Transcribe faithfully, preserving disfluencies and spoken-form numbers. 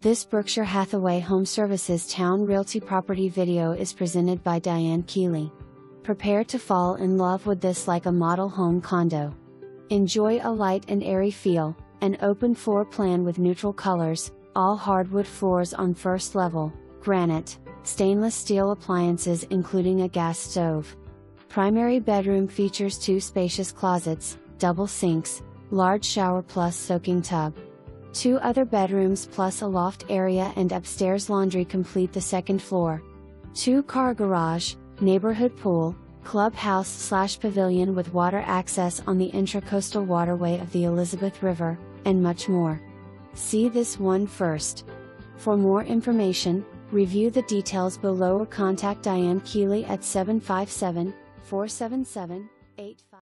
This Berkshire Hathaway HomeServices Towne Realty property video is presented by Diane Keeley. Prepare to fall in love with this like a model home condo. Enjoy a light and airy feel, an open floor plan with neutral colors, all hardwood floors on first level, granite, stainless steel appliances including a gas stove. Primary bedroom features two spacious closets, double sinks, large shower plus soaking tub. Two other bedrooms plus a loft area and upstairs laundry complete the second floor. Two-car garage, neighborhood pool, clubhouse slash pavilion with water access on the intracoastal waterway of the Elizabeth River, and much more. See this one first. For more information, review the details below or contact Diane Keeley at seven five seven, four seven seven, eight five